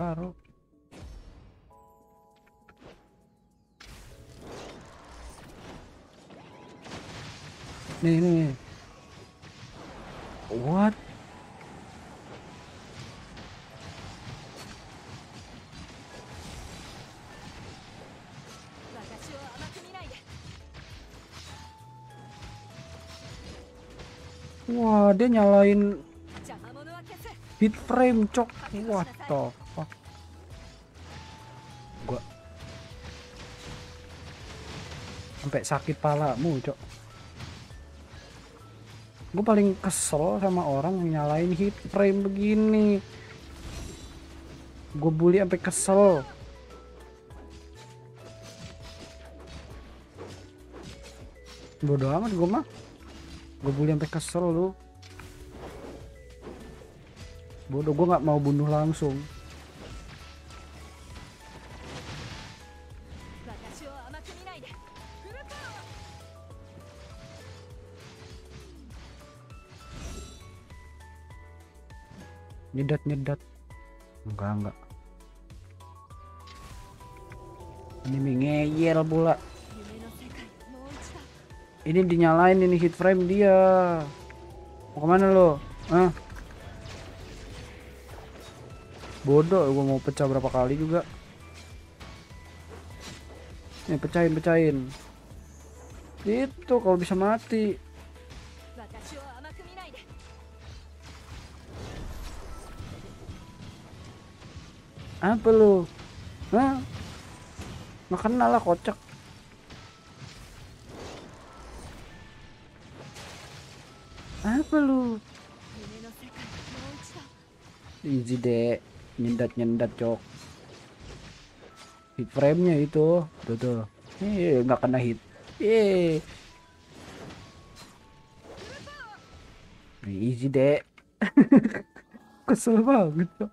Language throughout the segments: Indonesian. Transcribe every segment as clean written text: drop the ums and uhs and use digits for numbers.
Baru nih. What? Wah, dia nyalain bitframe cok. What the fuck? Gua sampai sakit palamu cok. Gue paling kesel sama orang yang nyalain hit frame begini. Gue bully sampai kesel. Bodoh amat gue mah. Gue bully sampai kesel lu. Bodoh, gue nggak mau bunuh langsung. Nyedat enggak ini ngeyel pula. Ini dinyalain, ini hit frame dia. Mau kemana lo? Ah, bodoh, gua mau pecah berapa kali juga. Nih pecahin itu kalau bisa mati. Apa lu? Hah? Makan lah kocak. Apa lu? Easy deh, nyendat cok. Hit frame-nya itu, tuh. Ih, nggak kena hit. Ye. Easy deh. Kesel banget cok.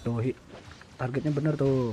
Tuh, targetnya bener tuh.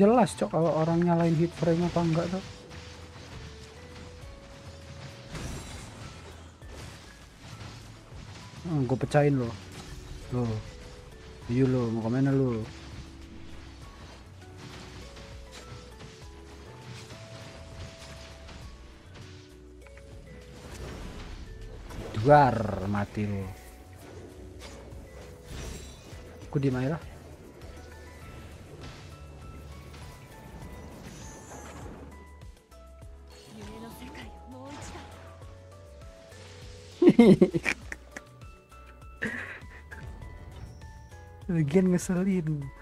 Jelas cok kalau orang nyalain hit frame apa enggak tuh. Gue pecahin lo. Iya lo, mau kemana lo? Duar, mati lo. Aku dimain lah. Lagian ngeselin.